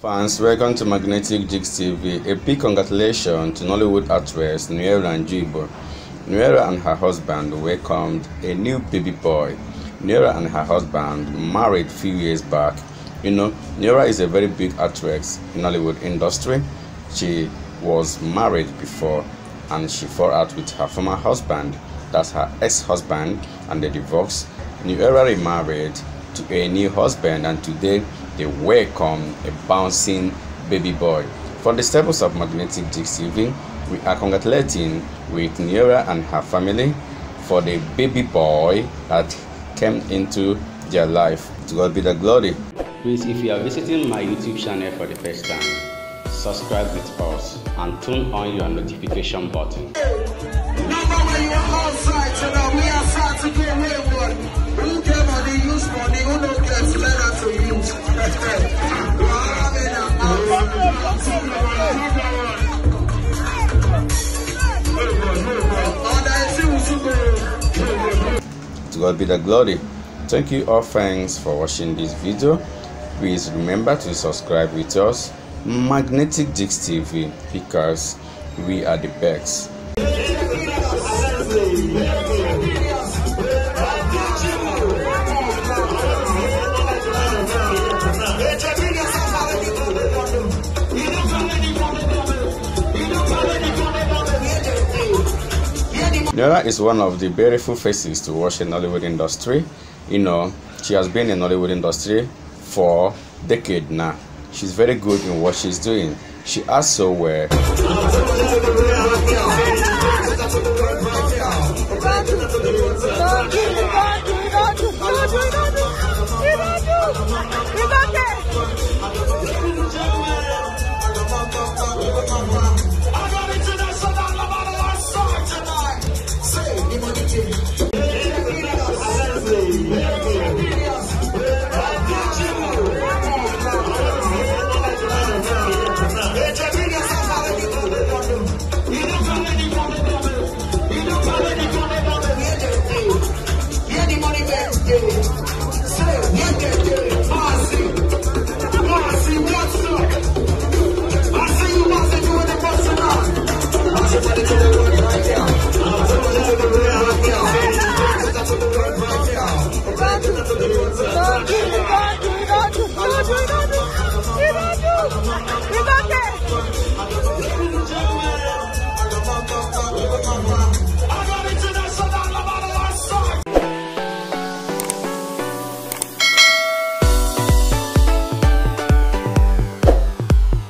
Fans, welcome to Magnetic Gist TV. A big congratulations to Nollywood actress Nuella Njubigbo. Nuella and her husband welcomed a new baby boy. Nuella and her husband married a few years back. You know, Nuella is a very big actress in Nollywood industry. She was married before and she fell out with her former husband. That's her ex-husband, and they divorced. Nuella remarried to a new husband, and today they welcome a bouncing baby boy. For the staples of Magnetic Gist TV, we are congratulating with Nuella and her family for the baby boy that came into their life. To God be the glory. Please, if you are visiting my YouTube channel for the first time, subscribe with us and turn on your notification button. To God be the glory. Thank you all, thanks for watching this video. Please remember to subscribe with us, Magnetic Gist TV, because we are the best. Nuella is one of the beautiful faces to watch in Nollywood industry. You know, she has been in Nollywood industry for a decade now. She's very good in what she's doing. She also wears.